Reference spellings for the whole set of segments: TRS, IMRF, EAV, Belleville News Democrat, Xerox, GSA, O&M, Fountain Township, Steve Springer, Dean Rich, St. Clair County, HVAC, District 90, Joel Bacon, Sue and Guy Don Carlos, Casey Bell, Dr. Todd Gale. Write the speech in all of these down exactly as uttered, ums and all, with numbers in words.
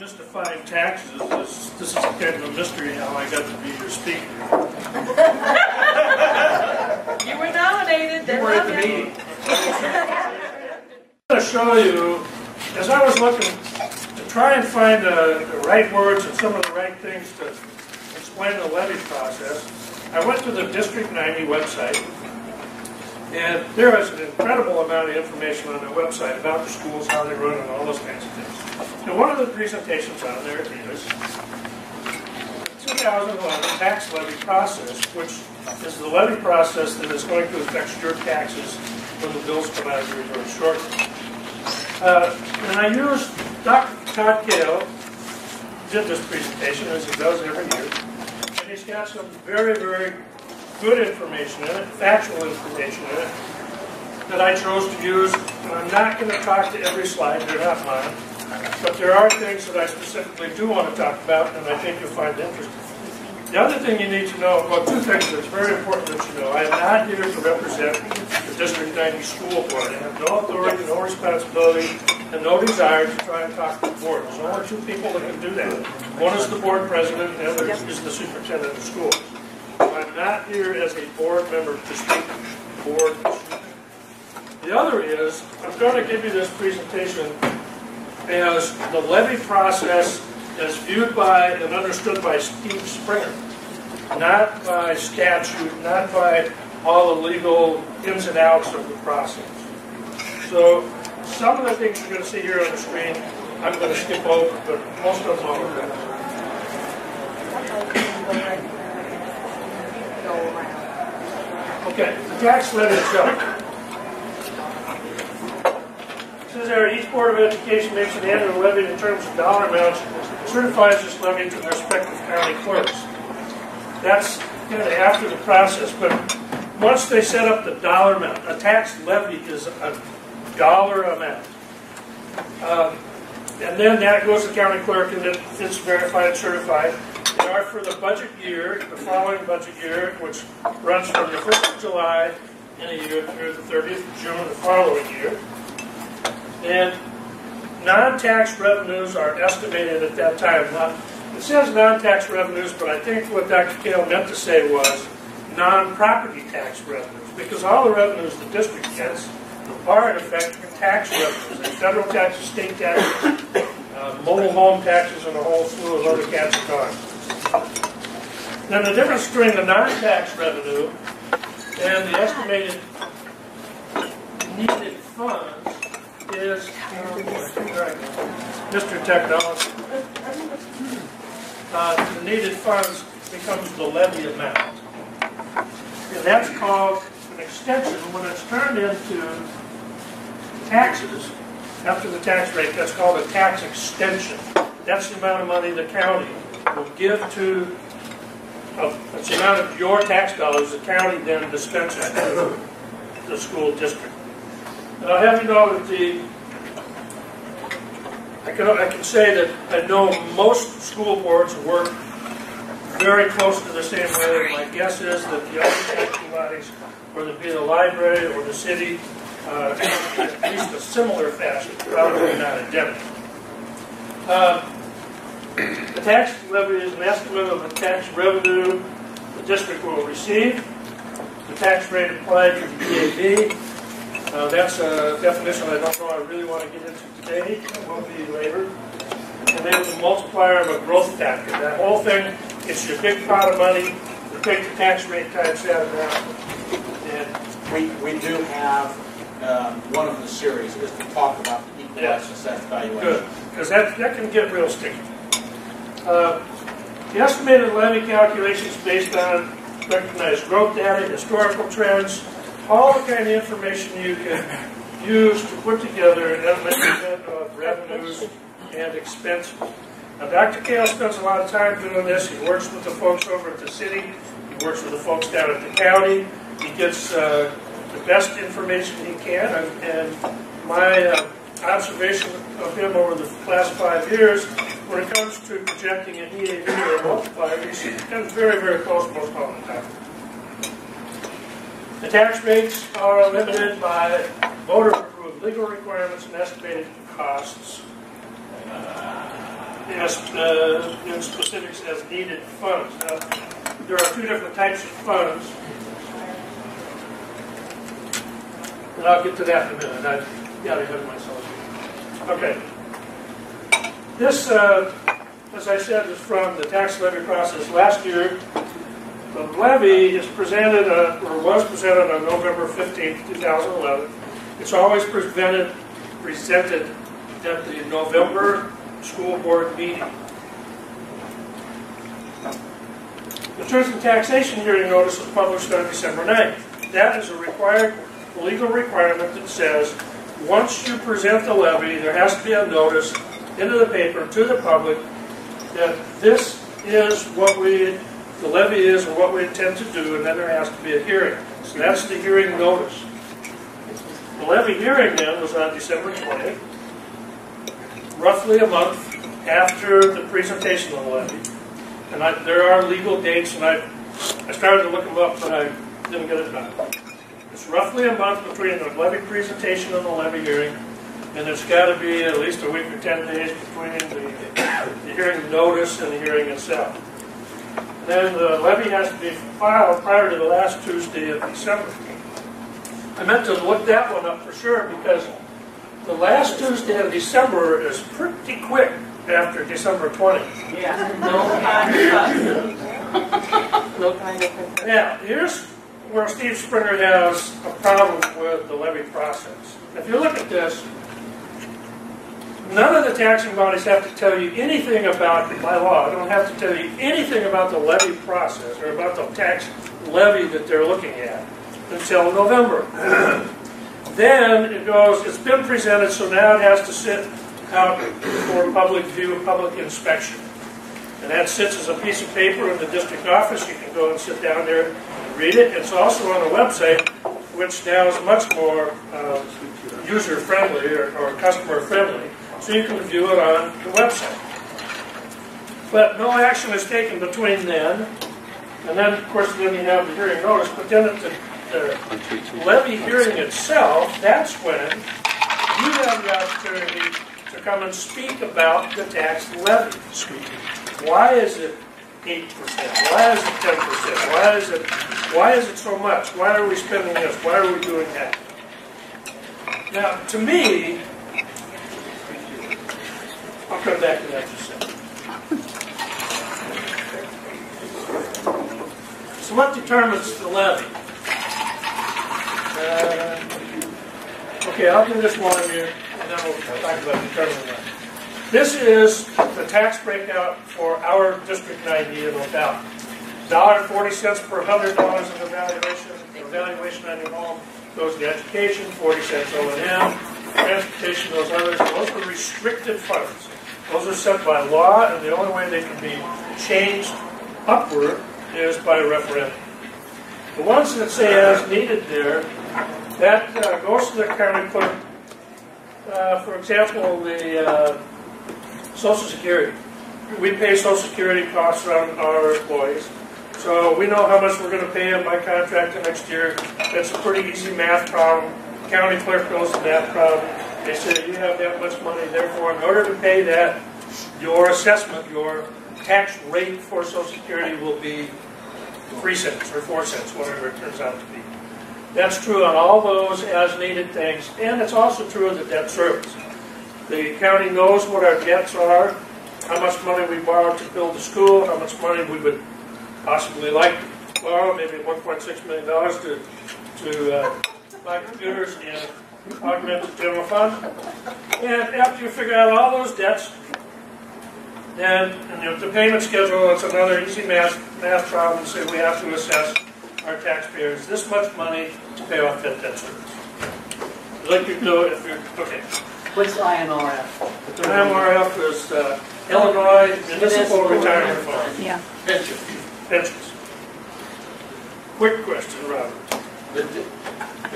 demystifying taxes. This, this is kind of a mystery how I got to be your speaker. You were nominated. You were at the meeting. I'm going to show you, as I was looking to try and find uh, the right words and some of the right things to explain the levy process, I went to the District ninety website. And there is an incredible amount of information on their website about the schools, how they run, and all those kinds of things. Now, one of the presentations on there is two thousand eleven tax levy process, which is the levy process that is going to affect your taxes when the bills come out of your reserve shortly. Uh, and I used Doctor Todd Gale, did this presentation as he does every year, and he's got some very, very good information in it, factual information in it, that I chose to use. And I'm not going to talk to every slide, they're not mine, but there are things that I specifically do want to talk about and I think you'll find interesting. The other thing you need to know, well, two things that's very important that you know. I am not here to represent the District ninety School Board. I have no authority, no responsibility, and no desire to try and talk to the board. There's only two people that can do that. One is the board president and the other is the superintendent of schools. I'm not here as a board member to speak board. The other is, I'm going to give you this presentation as the levy process as viewed by and understood by Steve Springer, not by statute, not by all the legal ins and outs of the process. So some of the things you're going to see here on the screen, I'm going to skip over, but most of them are. Okay, the tax levy itself. It says there, each Board of Education makes an annual levy in terms of dollar amounts and certifies this levy to the respective county clerks. That's kind of after the process, but once they set up the dollar amount, a tax levy is a dollar amount. Um, and then that goes to the county clerk and it, it's verified and certified. They are for the budget year, the following budget year, which runs from the first of July in a year through the thirtieth of June the following year. And non-tax revenues are estimated at that time. Now, it says non-tax revenues, but I think what Doctor Gale meant to say was non-property tax revenues, because all the revenues the district gets are in effect tax revenues, like federal taxes, state taxes, uh, mobile home taxes, and a whole slew of other cats and dogs. Now the difference between the non-tax revenue and the estimated needed funds is Mister Technology. Uh, the needed funds becomes the levy amount. And that's called an extension. When it's turned into taxes, after the tax rate, that's called a tax extension. That's the amount of money the county will give to of, it's the amount of your tax dollars the county then dispenses to the school district. And I'll have you know that the, I can, I can say that I know most school boards work very close to the same way. My guess is that the other taxing bodies, whether it be the library or the city, uh, at least a similar fashion, probably not identical. Uh, The tax levy is an estimate of the tax revenue the district will receive, the tax rate applied to the E A V. Uh, that's a definition I don't know I really want to get into today. It won't be later. And then the multiplier of a growth factor. That whole thing, it's your big pot of money. You take the tax rate times that amount. We, we do have um, one of the series is to talk about the equalized yes. assessed valuation. Good, because that, that can get real sticky. Uh, the estimated levy calculation is based on recognized growth data, historical trends, all the kind of information you can use to put together an estimate of revenues and expenses. Now, Doctor Gale spends a lot of time doing this. He works with the folks over at the city. He works with the folks down at the county. He gets uh, the best information he can. And, and my uh, observation of him over the last five years, when it comes to projecting an E A V or a multiplier, it comes very, very close most all the time. The tax rates are limited by voter-approved legal requirements and estimated costs. as, uh, in specifics as needed funds. Now, there are two different types of funds, and I'll get to that in a minute. I've got ahead of myself. Okay. This, uh, as I said, is from the tax levy process last year. The levy is presented, uh, or was presented on November fifteenth, two thousand eleven. It's always presented, presented at the November school board meeting. The Truth in Taxation hearing notice was published on December ninth. That is a required legal requirement that says once you present the levy, there has to be a notice into the paper to the public that this is what we, the levy is, or what we intend to do, and then there has to be a hearing. So that's the hearing notice. The levy hearing then was on December twentieth, roughly a month after the presentation of the levy. And I, there are legal dates, and I, I started to look them up, but I didn't get it done. It's roughly a month between the levy presentation and the levy hearing, and there's got to be at least a week or ten days between the, the hearing notice and the hearing itself. And then the levy has to be filed prior to the last Tuesday of December. I meant to look that one up for sure, because the last Tuesday of December is pretty quick after December twentieth. Yeah. No kind of. Now, here's where Steve Springer has a problem with the levy process. If you look at this, none of the taxing bodies have to tell you anything about, by law, they don't have to tell you anything about the levy process or about the tax levy that they're looking at until November. Then it goes, it's been presented, so now it has to sit out for public view, public inspection. And that sits as a piece of paper in the district office. You can go and sit down there and read it. It's also on the website, which now is much more uh, user-friendly or, or customer-friendly. So you can view it on the website. But no action is taken between then, and then, of course, then you have the hearing notice. But then at the, the levy hearing itself, that's when you have the opportunity to come and speak about the tax levy. Why is it eight percent? Why is it ten percent? Why is it, why is it so much? Why are we spending this? Why are we doing that? Now, to me, I'll come back to that in a second. So what determines the levy? Uh, okay, I'll do this one here, and then we'll talk about determining that. This is the tax breakout for our District ninety in O'Dowd. one dollar and forty cents per one hundred dollars in evaluation. The evaluation on your home goes to education, forty cents O and M, transportation, those others. Those are restricted funds. Those are set by law, and the only way they can be changed upward is by referendum. The ones that say as needed there, that uh, goes to the county clerk. Uh, for example, the uh, Social Security. We pay Social Security costs on our employees. So we know how much we're going to pay them by contract the next year. That's a pretty easy math problem. County clerk goes to that problem. They say you have that much money, therefore in order to pay that, your assessment, your tax rate for Social Security will be three cents or four cents, whatever it turns out to be. That's true on all those as needed things, and it's also true of the debt service. The county knows what our debts are, how much money we borrowed to build the school, how much money we would possibly like to borrow, maybe one point six million dollars to, to uh, buy computers and augment the general fund. And after you figure out all those debts, then and the payment schedule, it's another easy math, math problem. So we have to assess our taxpayers this much money to pay off that debt service. I'd like you to know if you're, okay. What's I M R F? The I M R F is uh, Illinois Municipal Retirement Fund. Yeah. Pensions. Pensions. Quick question, Robert. The,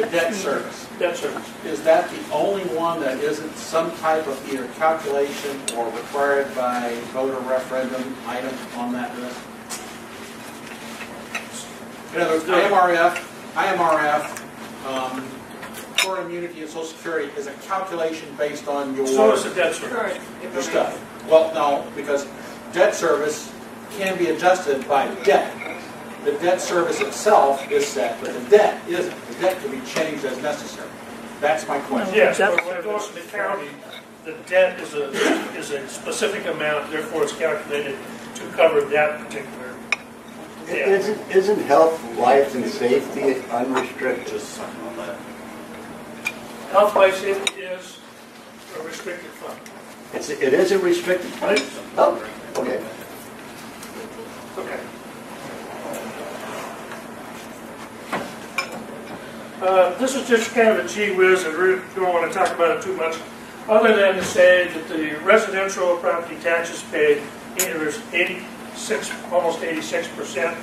the debt service. Debt service. Is that the only one that isn't some type of either calculation or required by voter referendum item on that list? In other words, I M R F, I M R F, um, for immunity and Social Security is a calculation based on your source of debt service. Your stuff. Well, no, because debt service can be adjusted by debt. The debt service itself is set, but the debt isn't. The debt can be changed as necessary. That's my question. Yes, but when it goes to the county, the debt is a is a specific amount, therefore it's calculated to cover that particular debt. Isn't, isn't health, life, and safety unrestricted? Just something on that. Health, life, safety is a restricted fund. It's a, it is a restricted fund? Oh, okay. Okay. Uh, this is just kind of a gee whiz, and we don't want to talk about it too much, other than to say that the residential property taxes paid is eighty-six, almost eighty-six percent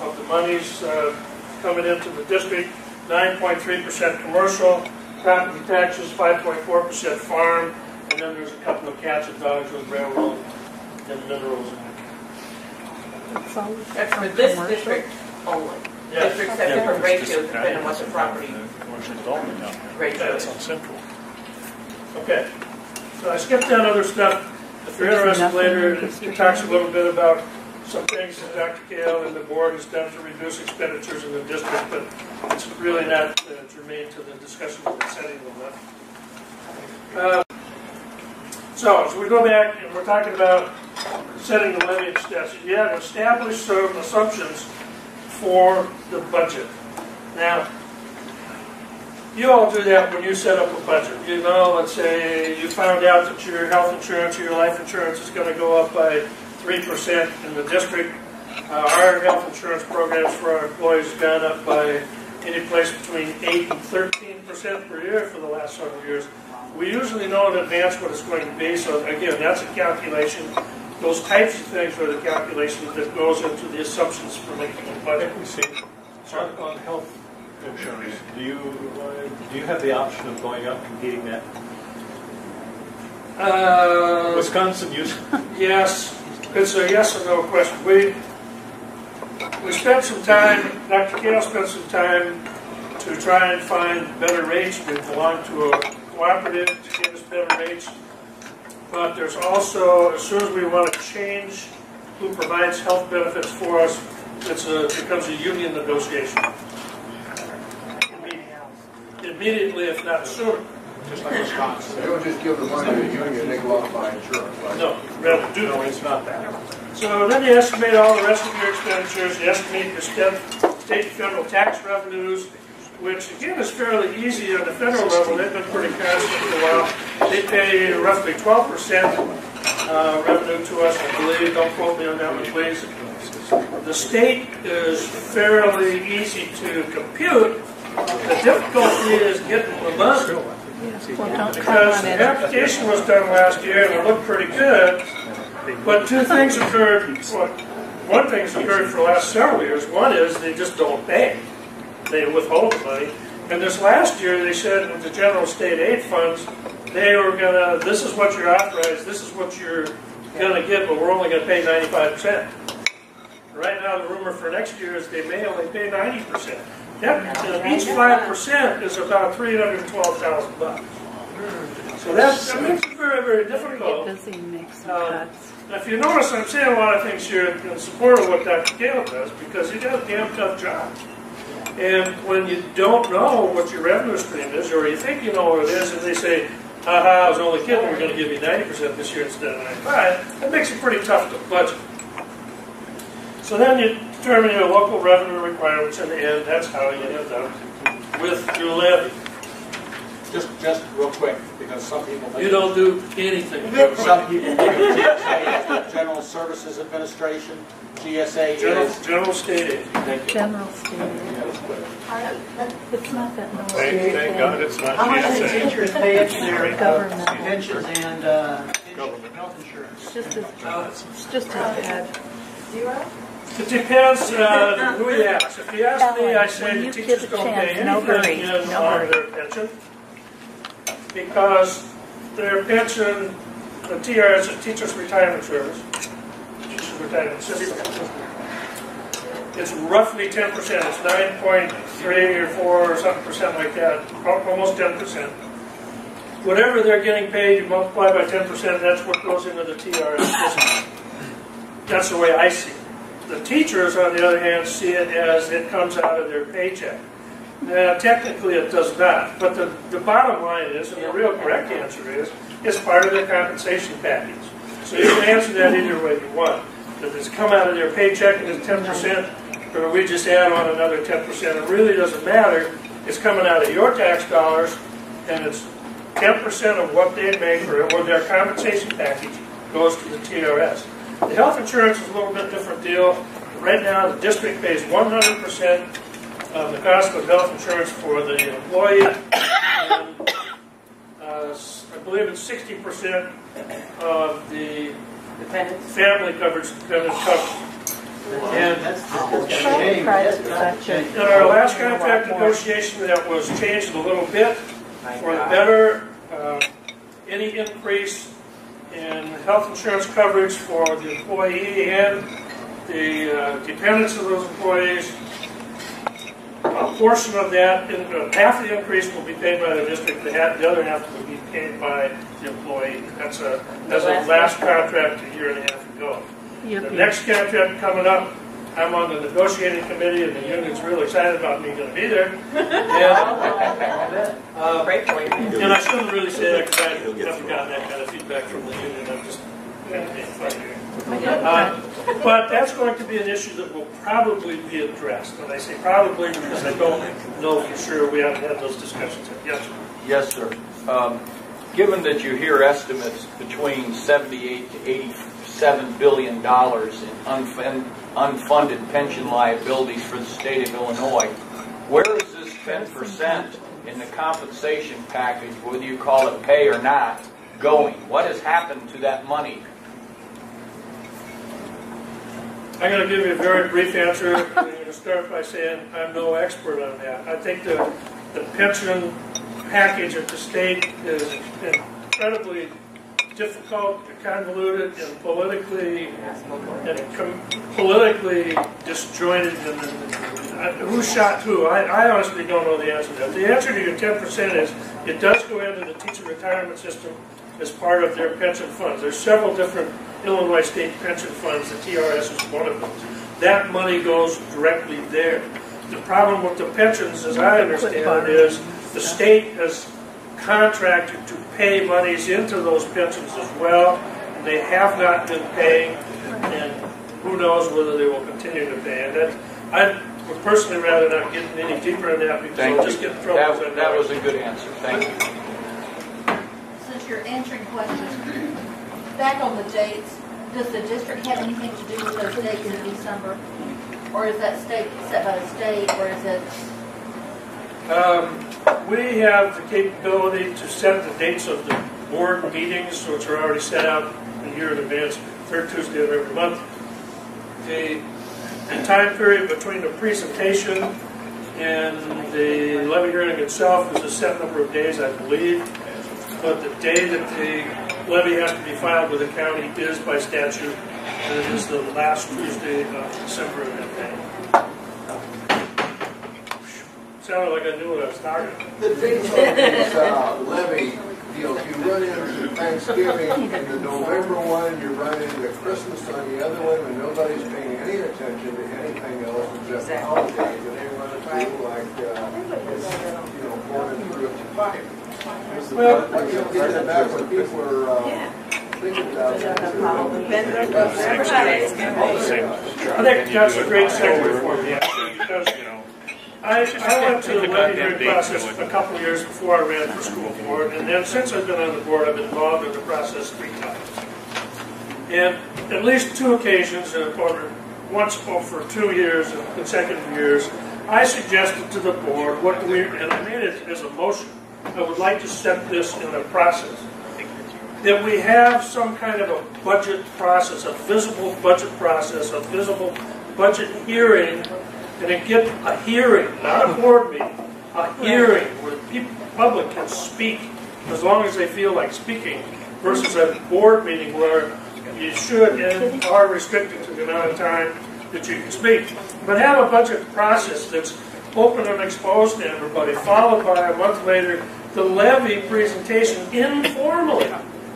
of the monies uh, coming into the district, nine point three percent commercial property taxes, five point four percent farm, and then there's a couple of cats and dogs with railroad and minerals. That's for this district only. Yeah. District except for ratio, depending on what the property ratio yeah, is. On Central. Okay. So I skipped that other stuff. If you're interested later, it talks a little bit about some things that Doctor Gale and the board has done to reduce expenditures in the district, but it's really not uh, germane to the discussion of the setting of that. Uh, so, so we go back and we're talking about setting the levy steps. You have established some assumptions for the budget. Now, you all do that when you set up a budget. You know, let's say you found out that your health insurance or your life insurance is going to go up by three percent in the district. Uh, our health insurance programs for our employees have gone up by any place between eight and thirteen percent per year for the last several years. We usually know in advance what it's going to be, so again, that's a calculation. Those types of things are the calculations that goes into the assumptions for making a budget. We see. Sorry, on health insurance, do you uh, do you have the option of going up and getting that? Uh, Wisconsin used. Yes, it's a yes or no question. We we spent some time. Doctor Gale spent some time to try and find better rates. We belong to a cooperative to give us better rates. But there's also, as soon as we want to change who provides health benefits for us, it's a, it becomes a union negotiation. Immediately, if not sooner. Just like Wisconsin. They don't just give the money to the union, they go out and buy insurance. Right? No, rather do no, it's not that. So then you estimate all the rest of your expenditures, you estimate your state and federal tax revenues, which again is fairly easy on the federal level. They've been pretty constant for a while. They pay roughly twelve percent uh, revenue to us, I believe. Don't quote me on that one, please. The state is fairly easy to compute. The difficulty is getting the money. Because the application was done last year and it looked pretty good, but two things occurred. Well, one thing's occurred for the last several years. One is they just don't pay. They withhold the money. And this last year, they said with the general state aid funds, they were going to, this is what you're authorized, this is what you're going to get, but we're only going to pay ninety-five percent. Right now, the rumor for next year is they may only pay ninety percent. That, uh, each five percent is about three hundred twelve thousand dollars bucks. So that's, that makes it very, very difficult. Um, if you notice, I'm saying a lot of things here in support of what Doctor Gale does, because he does a damn tough job. And when you don't know what your revenue stream is, or you think you know what it is, and they say, aha, I was only kidding, we're going to give you ninety percent this year instead of ninety-five, that makes it pretty tough to budget. So then you determine your local revenue requirements, and that's how you end up with your levy. Just, just real quick, because some people think you don't do anything. Some people think G S A is General Services Administration. G S A General, is General State Aid. Thank you. General State Aid. It's not that much. Thank, thank God it's not G S A. How much do teachers pay into their government pensions and uh, health insurance? Just as bad. Just as bad. Zero. It depends uh, who you ask. If you ask me, I say the teachers don't pay anything in on their pension because their pension, the T R S, is teachers' retirement service, teachers' retirement system. It's roughly ten percent. It's nine point three or four or something percent like that, almost ten percent. Whatever they're getting paid, you multiply by ten percent, that's what goes into the T R S business. That's the way I see it. The teachers, on the other hand, see it as it comes out of their paycheck. Now, technically it does not, but the, the bottom line is, and the real correct answer is, it's part of their compensation package. So you can answer that either way you want. Does it come out of their paycheck and it's ten percent, or we just add on another ten percent? It really doesn't matter. It's coming out of your tax dollars, and it's ten percent of what they make or their compensation package goes to the T R S. The health insurance is a little bit different deal. Right now, the district pays one hundred percent of the cost of health insurance for the employee. And, uh, I believe it's sixty percent of the family coverage. And in our last contract negotiation, that was changed a little bit. For the better, uh, any increase in health insurance coverage for the employee and the uh, dependents of those employees, a portion of that, half the increase will be paid by the district, the other half will be paid by the employee. That's a, that's a last contract a year and a half ago. The next contract coming up, I'm on the negotiating committee, and the union's real excited about me going to be there. And, uh, and I shouldn't really say that because I haven't gotten that kind of feedback from the union. I'm just uh, but that's going to be an issue that will probably be addressed. And I say probably because I don't know for sure. We haven't had those discussions yet. Yes, sir. Yes, sir. Um, given that you hear estimates between seventy-eight to eighty-seven billion dollars in unfunded unfunded pension liabilities for the state of Illinois. Where is this ten percent in the compensation package, whether you call it pay or not, going? What has happened to that money? I'm going to give you a very brief answer. I'm going to start by saying I'm no expert on that. I think the, the pension package at the state is incredibly difficult, convoluted, and politically and com politically disjointed. And, and, and who shot who? I, I honestly don't know the answer to that. The answer to your ten percent is it does go into the teacher retirement system as part of their pension funds. There's several different Illinois state pension funds. The T R S is one of them. That money goes directly there. The problem with the pensions, as I understand it, is the state has contracted to pay monies into those pensions as well, and they have not been paying, and who knows whether they will continue to pay. And that, I would personally rather not get any deeper in that because I'll just get in trouble. That, that, that was a good answer. Thank you. Since you're answering questions, back on the dates, does the district have anything to do with those dates in December? Or is that state set by the state, or is it... Um, we have the capability to set the dates of the board meetings, which are already set out a year in advance, third Tuesday of every month. The, the time period between the presentation and the levy hearing itself is a set number of days, I believe. But the day that the levy has to be filed with the county is by statute, and it is the last Tuesday of December of that day. Sounded like I knew what I was talking about. The dates on these uh, levy deals, you run into Thanksgiving and the November one, you run into Christmas on the other one, and nobody's paying any attention to anything else except the holidays, and they run a table like, uh, it's, you know, four and three up to five. Well, but you'll get that back when people are uh, thinking about it. I think that's a great segue for me, actually, because, you know, I, I went to the levy hearing process a couple of years before I ran for school board, and then since I've been on the board, I've been involved in the process three times. And at least two occasions, or once for two years and consecutive years, I suggested to the board what we, and I made it as a motion, I would like to set this in a process, that we have some kind of a budget process, a visible budget process, a visible budget hearing. And then get a hearing, not a board meeting, a hearing where the public can speak as long as they feel like speaking, versus a board meeting where you should and are restricted to the amount of time that you can speak, but have a budget process that's open and exposed to everybody, followed by a month later the levy presentation informally,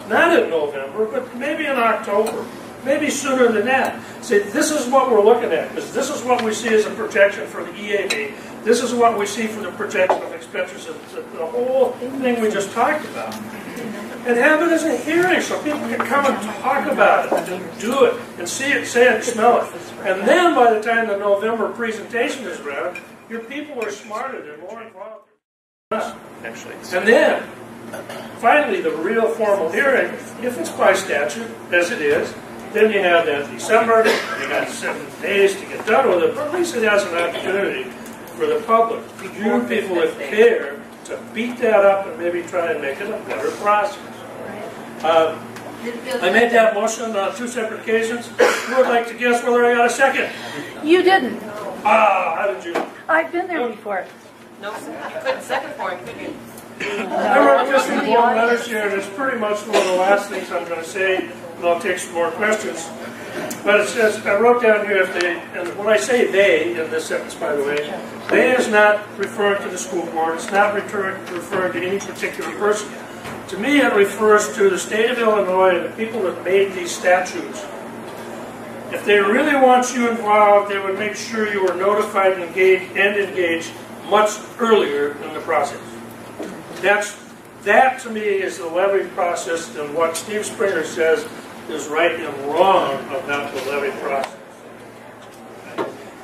not in November, but maybe in October, maybe sooner than that. Say, this is what we're looking at, because this is what we see as a projection for the E A V. This is what we see for the projection of expenditures, the whole thing we just talked about. And have it as a hearing so people can come and talk about it and do it and see it, say it, smell it. And then by the time the November presentation is around, your people are smarter, they're more involved than us. Actually, and then, finally, the real formal hearing, if it's by statute, as it is, then you have that December, you got seven days to get done with it, but at least it has an opportunity for the public, you people that care, to beat that up and maybe try and make it a better process. Uh, I made that motion on two separate occasions. Who would like to guess whether I got a second? You didn't. Ah, how did you? I've been there before. No, you couldn't second for him, could you? I wrote just some long letters here, and it's pretty much one of the last things I'm going to say, and I'll take some more questions. But it says, I wrote down here, if they, and when I say they, in this sentence, by the way, they is not referring to the school board, it's not referring to any particular person. To me, it refers to the state of Illinois and the people that made these statutes. If they really want you involved, they would make sure you were notified and engaged, and engaged much earlier in the process. That's, that, to me, is the levy process, and what Steve Springer says is right and wrong about the levy process.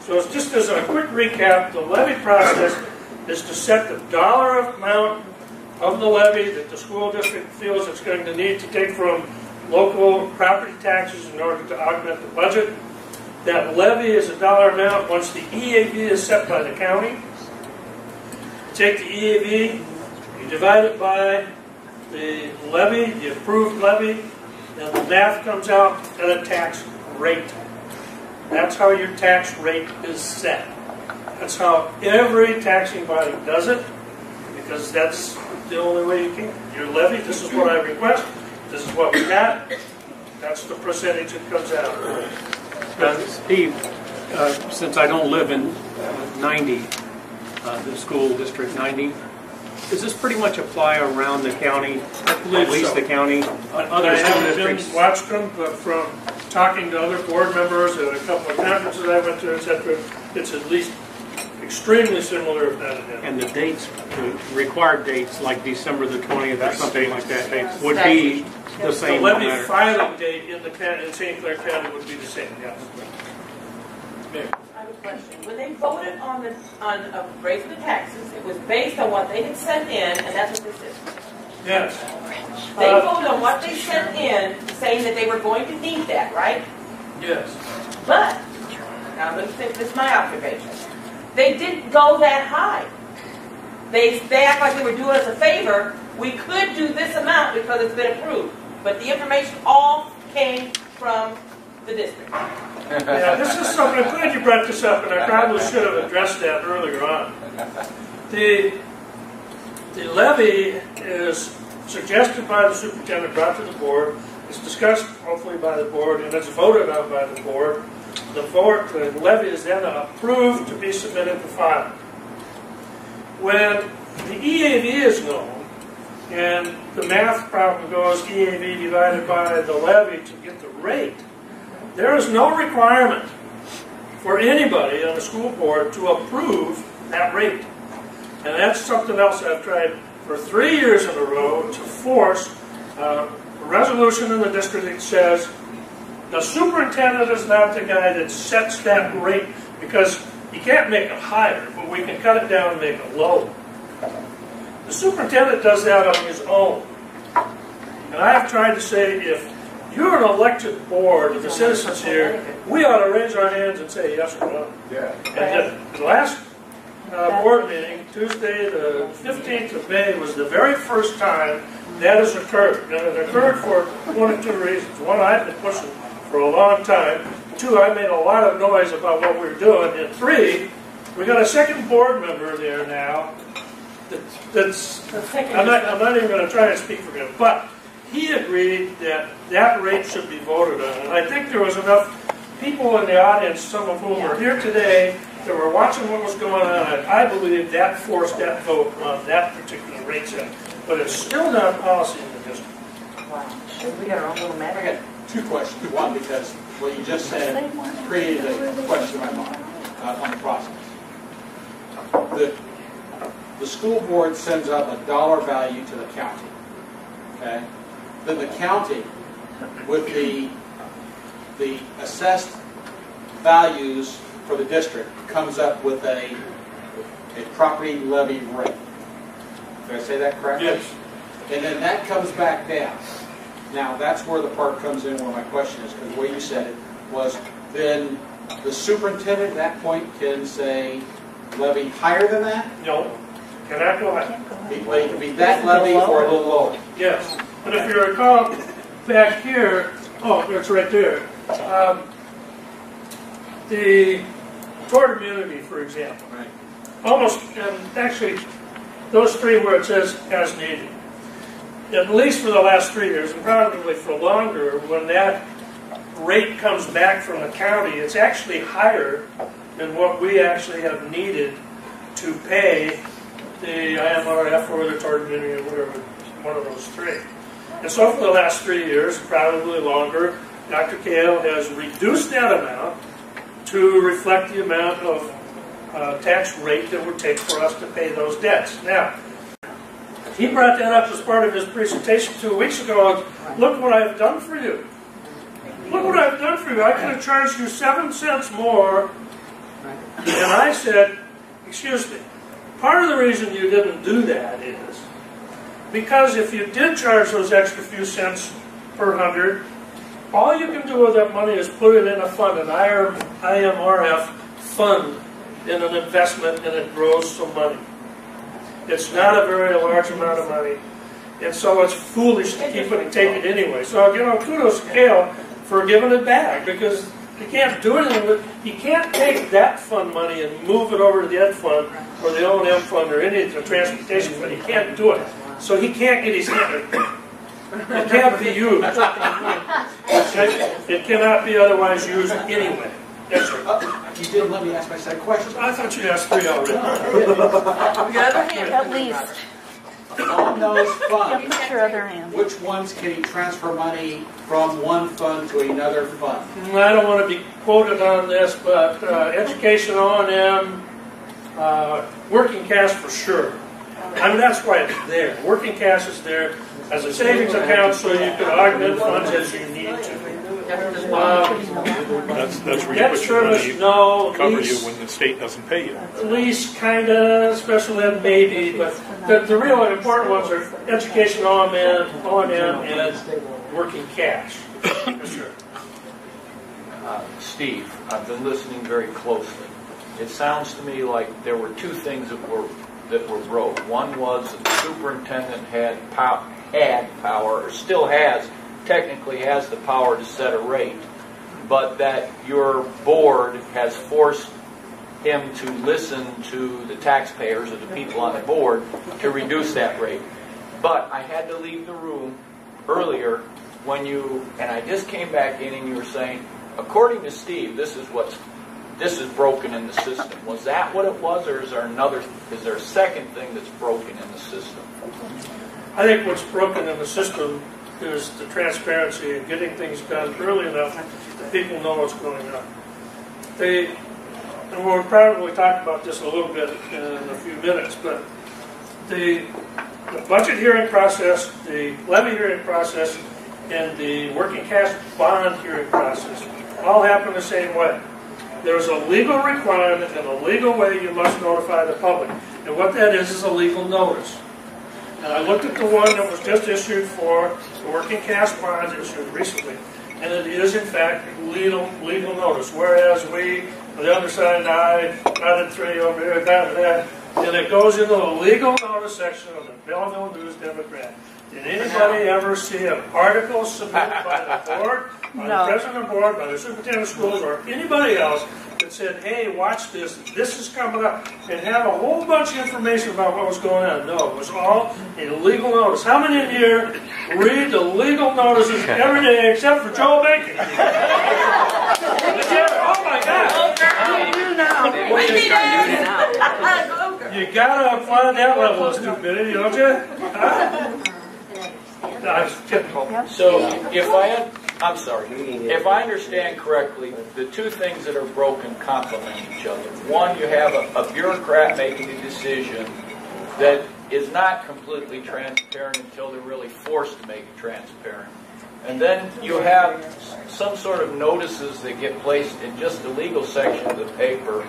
So it's just as a quick recap, the levy process is to set the dollar amount of the levy that the school district feels it's going to need to take from local property taxes in order to augment the budget. That levy is a dollar amount once the E A V is set by the county. You take the E A V, you divide it by the levy, the approved levy, and the math comes out at a tax rate. That's how your tax rate is set. That's how every taxing body does it, because that's the only way you can. Your levy, this is what I request, this is what we got, that's the percentage that comes out. Uh, Steve, uh, since I don't live in uh, ninety, uh, the school district ninety, does this pretty much apply around the county, at least so. the county, other I haven't watched them, but from talking to other board members at a couple of conferences I went to, et cetera, it's at least extremely similar, if not identical. And the dates, the required dates, like December the twentieth or something like that, would be the same. The levy filing date in the county, in Saint Clair County, would be the same. Yes. Maybe. I have a question. When they voted on the on uh, raising the taxes, it was based on what they had sent in, and that's what this is. Yes. They uh, voted on what they sent in, saying that they were going to need that, right? Yes. But now I'm going to think this is my observation. They didn't go that high. They, they act like they were doing us a favor. We could do this amount because it's been approved, but the information all came from the district. Yeah, this is something, I'm glad you brought this up, and I probably should have addressed that earlier on. The, the levy is suggested by the superintendent, brought to the board, is discussed hopefully by the board, and it's voted on by the board. The, board, the levy is then approved to be submitted to file. When the E A V is known, and the math problem goes E A V divided by the levy to get the rate, there is no requirement for anybody on the school board to approve that rate. And that's something else I've tried for three years in a row to force uh, a resolution in the district that says the superintendent is not the guy that sets that rate, because you can't make it higher, but we can cut it down and make it lower. The superintendent does that on his own. And I have tried to say, if you're an elected board of the citizens here, we ought to raise our hands and say yes or no. Yeah. And the last uh, board meeting, Tuesday the fifteenth of May, was the very first time that has occurred. And it occurred for one of two reasons. One, I've been pushing for a long time. Two, I made a lot of noise about what we were doing. And three, we got a second board member there now that's, that's I'm, not, I'm not even going to try to speak for him, but he agreed that that rate should be voted on. And I think there was enough people in the audience, some of whom are here today, that were watching what was going on, and I believe that forced that vote on that particular rate set. But it's still not policy in the district. Wow. We got our own little matter. I got two questions. One, because what you just said created a question in my mind uh, on the process. The, the school board sends out a dollar value to the county. Okay? Then the county, with the the assessed values for the district, comes up with a a property levy rate. Did I say that correctly? Yes. And then that comes back down. Now that's where the part comes in where my question is, because the way you said it was then the superintendent at that point can say levy higher than that? No. Can I go higher? Well, it can be that levy or a little lower. Yes. But if you recall back here, oh, it's right there. Um, the tort immunity, for example, right. Almost, and actually, those three where it says as needed. At least for the last three years, and probably for longer, when that rate comes back from the county, it's actually higher than what we actually have needed to pay the I M R F or the tort immunity or whatever, one of those three. And so for the last three years, probably longer, Doctor Gale has reduced that amount to reflect the amount of uh, tax rate that would take for us to pay those debts. Now, he brought that up as part of his presentation two weeks ago. Look what I've done for you. Look what I've done for you. I could have charged you seven cents more. And I said, excuse me, part of the reason you didn't do that is because if you did charge those extra few cents per hundred, all you can do with that money is put it in a fund, an I M R F fund, in an investment, and it grows some money. It's not a very large amount of money, and so it's foolish to keep it and take it anyway. So you know, kudos to Gale for giving it back, because he can't do anything with, he can't take that fund money and move it over to the ed fund or the O and M fund or any of the transportation fund. He can't do it. So he can't get his hand in. It can't be used. It cannot be otherwise used anyway. Yes, sir. Uh, you didn't let me ask my second question. I thought you asked three already. Your other hand, at least. On those funds, yeah, your other hand. Which ones can you transfer money from one fund to another fund? I don't want to be quoted on this, but uh, education, O and M, uh, working cash for sure. I mean, that's why it's there. Working cash is there as a savings account, so you can augment funds as you need to. Um, that's, that's where debt service, no. Cover lease, you when the state doesn't pay you. Lease, kind of, special ed, maybe. But the, the real important ones are education, O and M, and working cash. For sure. Uh, Steve, I've been listening very closely. It sounds to me like there were two things that were that were broke. One was that the superintendent had pow had power, or still has, technically has the power to set a rate, but that your board has forced him to listen to the taxpayers or the people on the board to reduce that rate. But I had to leave the room earlier when you, and I just came back in and you were saying, according to Steve, this is what's This is broken in the system. Was that what it was, or is there another? Is there a second thing that's broken in the system? I think what's broken in the system is the transparency and getting things done early enough that people know what's going on. They, and we'll probably talk about this a little bit in a few minutes, but the, the budget hearing process, the levy hearing process, and the working cash bond hearing process all happen the same way. There's a legal requirement and a legal way you must notify the public. And what that is is a legal notice. And I looked at the one that was just issued for the working cash bonds issued recently. And it is, in fact, legal, legal notice. Whereas we, on the other side, and I, dotted three over here, that and that. And it goes into the legal notice section of the Belleville News Democrat. Did anybody ever see an article submitted by the board, by no. the president of the board, by the superintendent of schools, or anybody else that said, hey, watch this, this is coming up, and have a whole bunch of information about what was going on? No, it was all a legal notice. How many in here read the legal notices every day except for Joel Bacon? You gotta apply that level of stupidity, don't you? Huh? That's typical. So if I, I'm sorry, if I understand correctly, the two things that are broken complement each other. One, you have a, a bureaucrat making a decision that is not completely transparent until they're really forced to make it transparent. And then you have some sort of notices that get placed in just the legal section of the paper,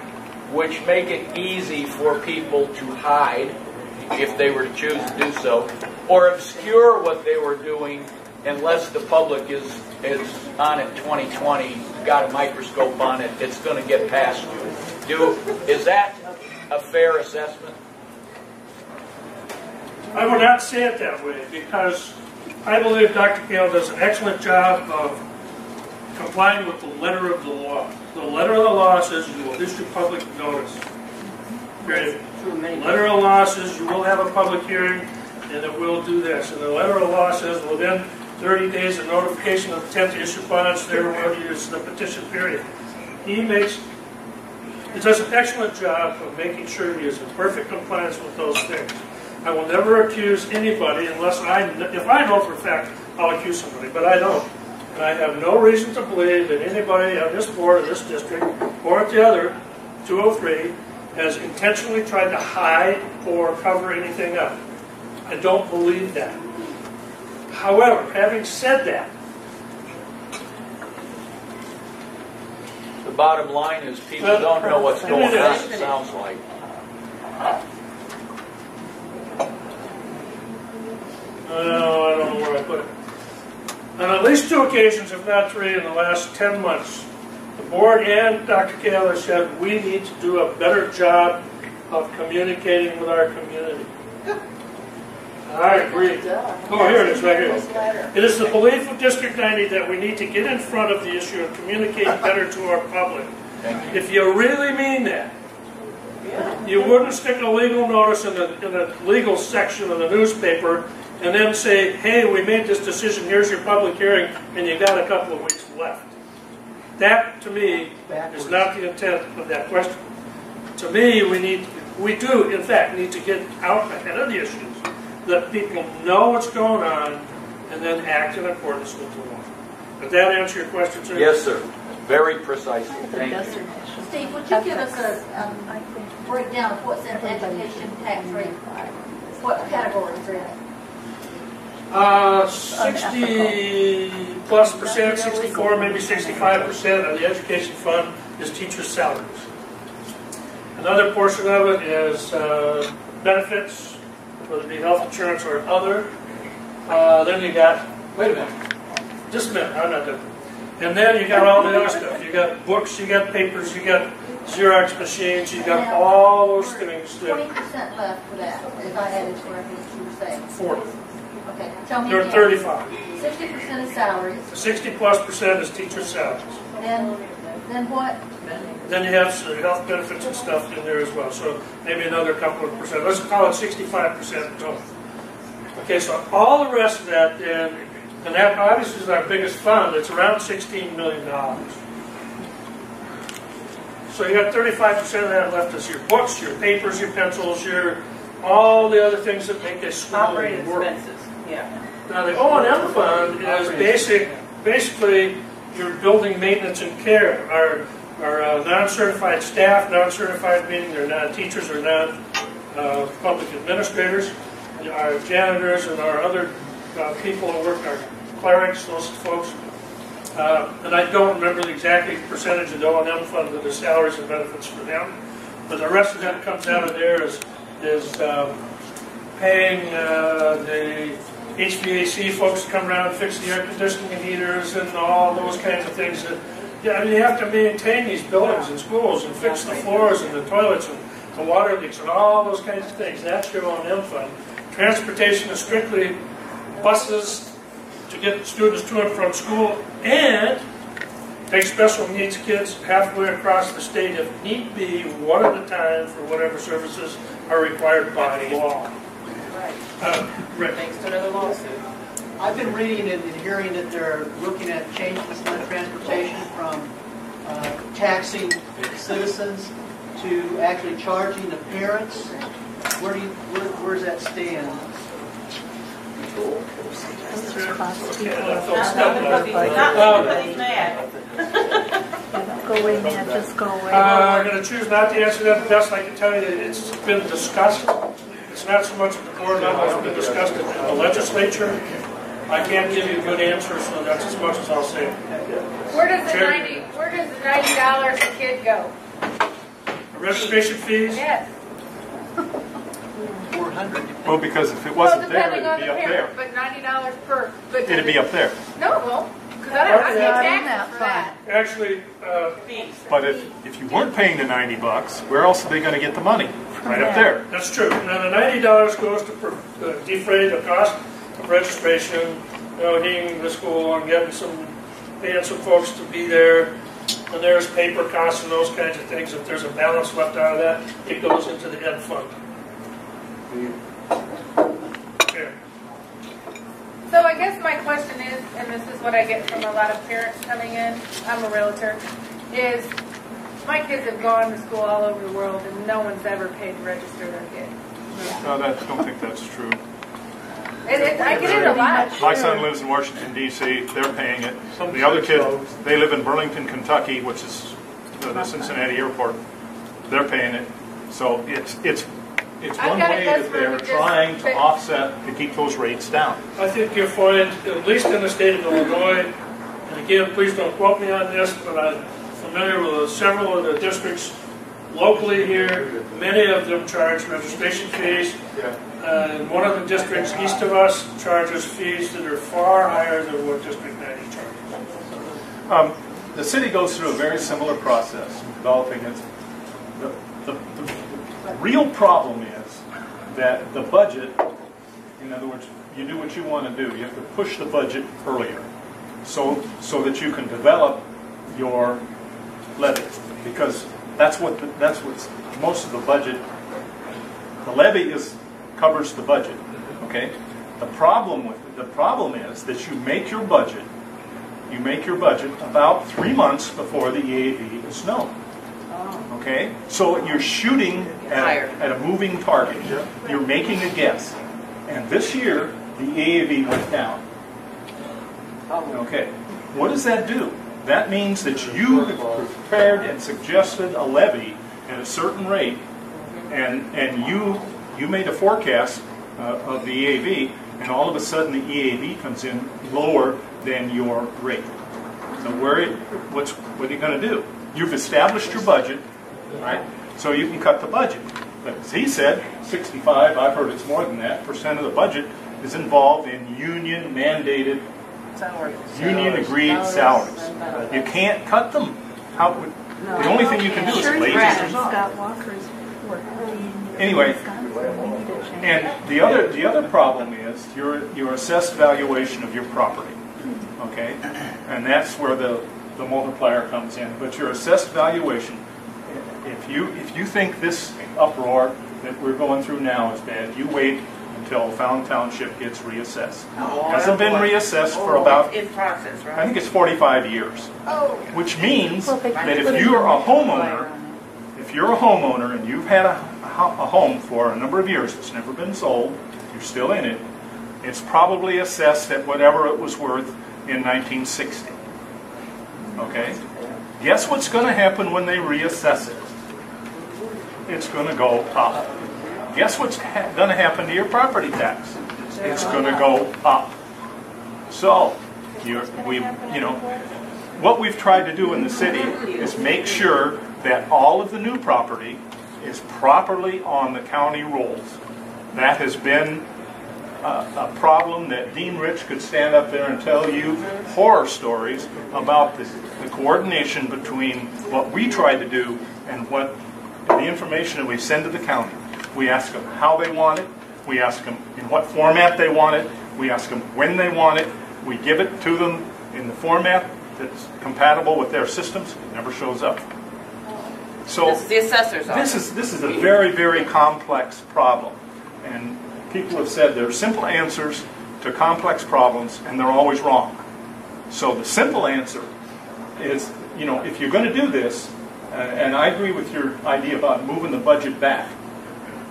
which make it easy for people to hide, if they were to choose to do so, or obscure what they were doing unless the public is, is on it twenty twenty, got a microscope on it, it's going to get past you. Do, is that a fair assessment? I would not say it that way, because I believe Doctor Gale does an excellent job of complying with the letter of the law. The letter of the law says you will issue public notice. Great. The letter of the law says you will have a public hearing, and it will do this. And the letter of the law says within thirty days of notification of intent to issue bonds, there will use the petition period. He makes, he does an excellent job of making sure he is in perfect compliance with those things. I will never accuse anybody unless I, if I know for a fact, I'll accuse somebody, but I don't. And I have no reason to believe that anybody on this board, or this district, or at the other, two oh three, has intentionally tried to hide or cover anything up. I don't believe that. However, having said that, the bottom line is people uh, don't know what's going on, it sounds like. No, I don't know where I put it. On at least two occasions, if not three, in the last ten months, the board and Doctor Gale have said we need to do a better job of communicating with our community. I agree. Oh, here it is, right here. It is the belief of District ninety that we need to get in front of the issue and communicate better to our public. If you really mean that, you wouldn't stick a legal notice in the, in the legal section of the newspaper and then say, hey, we made this decision, here's your public hearing, and you've got a couple of weeks left. That, to me, is not the intent of that question. To me, we need, we do, in fact, need to get out ahead of the issues, let people know what's going on, and then act in accordance with the law. Did that answer your question, sir? Yes, sir. Very precisely. Thank you. Steve, would you give us a um, breakdown of what's in education tax rate? What categories are in it? Uh, sixty plus percent, sixty-four, maybe sixty-five percent of the education fund is teachers' salaries. Another portion of it is uh, benefits, whether it be health insurance or other. Uh, then you got, wait a minute, just a minute, I'm not done. And then you got all the other stuff. You got books, you got papers, you got Xerox machines, you got all those things. Twenty percent left for that, if I had it correctly, you were saying. Forty. Okay, tell me. There are thirty-five. Sixty percent is salaries. Sixty plus percent is teacher salaries. Then, then what? Then you have health benefits and stuff in there as well. So maybe another couple of percent. Let's call it sixty-five percent total. Okay, so all the rest of that then, and that obviously is our biggest fund. It's around sixteen million dollars. So you got thirty-five percent of that left is your books, your papers, your pencils, your all the other things that make a school operating expenses. Yeah. Now the O and M fund is basic, basically your building maintenance and care. Our, our uh, non-certified staff, non-certified meaning they're not teachers or not uh, public administrators, our janitors and our other uh, people who work, our clerics, those folks. Uh, and I don't remember the exact percentage of the O and M fund of the salaries and benefits for them, but the rest of that comes out of there is, is um, paying uh, the H V A C folks to come around and fix the air conditioning and heaters and all those kinds of things. That, yeah, I mean, you have to maintain these buildings and schools and fix the floors and the toilets and the water leaks and all those kinds of things. That's your O and M fund. Transportation is strictly buses to get students to and from school and take special needs kids halfway across the state if need be, one at a time for whatever services are required by law. Right. Uh, right. Thanks to another lawsuit. I've been reading and hearing that they're looking at changes in the transportation from uh, taxing citizens to actually charging the parents. Where do you, where, where does that stand? Go away, man. Just go away. Uh, I'm going to choose not to answer that. The best I can tell you, it's been discussed. It's not so much at the board level. It's been discussed in the legislature. I can't give you a good answer, so that's as much as I'll say. Where does the ninety? Where does the ninety dollars a kid go? The registration fees. Yes. Four hundred. Well, because if it wasn't well, there, it'd be up parent, there. But ninety dollars per. But it'd be up there. No, well. Actually, uh, but if, if you weren't paying the ninety bucks, where else are they going to get the money? Right up there. That's true. Now the ninety dollars goes to per, uh, defray the cost of registration, you know, heating the school and getting some, paying some folks to be there. And there's paper costs and those kinds of things. If there's a balance left out of that, it goes into the ed fund. Here. So I guess my question is, and this is what I get from a lot of parents coming in, I'm a realtor, is my kids have gone to school all over the world and no one's ever paid to register their kid. Yeah. No, that, I don't think that's true. It, it, I get it a lot. My son lives in Washington, D C They're paying it. The other kid, they live in Burlington, Kentucky, which is the, the Cincinnati airport. They're paying it. So it's it's... It's one way that they're trying to offset, to keep those rates down. I think you'll find, at least in the state of Illinois, and again, please don't quote me on this, but I'm familiar with several of the districts locally here. Many of them charge registration fees. Uh, one of the districts east of us charges fees that are far higher than what District ninety charges. Um, the city goes through a very similar process in developing its... The, the, the, The real problem is that the budget, in other words, you do what you want to do. You have to push the budget earlier so so that you can develop your levy, because that's what the, that's what's most of the budget. The levy is covers the budget. Okay. The problem with the problem is that you make your budget you make your budget about three months before the E A V is known. Okay, so you're shooting at a, at a moving target. You're making a guess, and this year the E A V went down. Okay, what does that do? That means that you have prepared and suggested a levy at a certain rate, and and you you made a forecast uh, of the E A V, and all of a sudden the E A V comes in lower than your rate. So where it, what's what are you going to do? You've established your budget, right? So you can cut the budget. But as he said, sixty-five, I've heard it's more than that, percent of the budget is involved in union-mandated, union-agreed salaries. You can't cut them. How would, no, the only thing you can do is lazy. Anyway, and the other the other problem is your your assessed valuation of your property. Okay, and that's where the the multiplier comes in. But your assessed valuation, if you if you think this uproar that we're going through now is bad, you wait until Fountain Township gets reassessed. Oh, hasn't been reassessed oh, for about, in process, right? I think it's forty-five years. Oh. Which means well, that if you're a homeowner, if you're a homeowner and you've had a, a home for a number of years that's never been sold, you're still in it, it's probably assessed at whatever it was worth in nineteen sixty. Okay, guess what's going to happen when they reassess it? It's going to go up. Guess what's ha going to happen to your property tax? It's going to go up. So, you're, we, you know, what we've tried to do in the city is make sure that all of the new property is properly on the county rolls. That has been a problem that Dean Rich could stand up there and tell you horror stories about the, the coordination between what we try to do and what and the information that we send to the county. We ask them how they want it, we ask them in what format they want it, we ask them when they want it, we give it to them in the format that's compatible with their systems. It never shows up. So this is the assessor's office. This is this is a very, very complex problem, and people have said there are simple answers to complex problems, and they're always wrong. So the simple answer is you know, if you're going to do this, uh, and I agree with your idea about moving the budget back,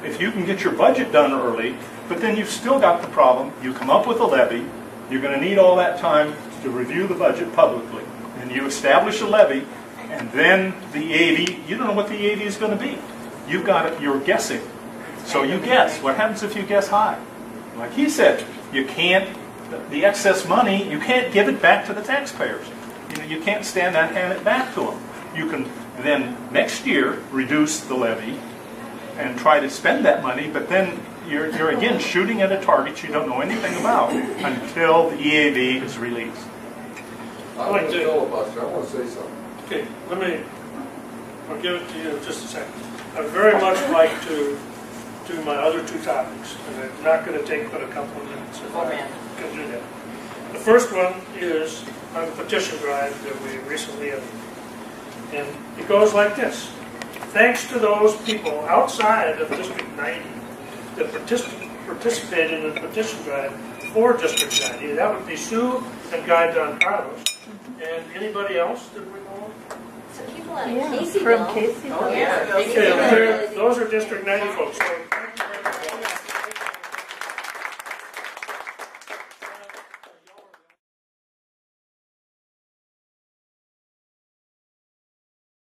if you can get your budget done early, but then you've still got the problem, you come up with a levy, you're going to need all that time to review the budget publicly, and you establish a levy, and then the E A V, you don't know what the E A V is going to be. You've got it, you're guessing. So you guess. What happens if you guess high? Like he said, you can't, the excess money, you can't give it back to the taxpayers. You know, you can't stand that and hand it back to them. You can then next year reduce the levy and try to spend that money, but then you're, you're again shooting at a target you don't know anything about until the E A V is released. I want to filibuster. I want to say something. Okay, let me, I'll give it to you in just a second. I'd very much like to do my other two topics, and it's not going to take but a couple of minutes. If I can do that. The first one is on the petition drive that we recently had. And it goes like this. Thanks to those people outside of District ninety that particip participated in the petition drive for District ninety, that would be Sue and Guy Don Carlos. And anybody else that we know of? Some people out of Casey Bell. From Casey Bell. Oh, yeah. Okay, those are District ninety folks. So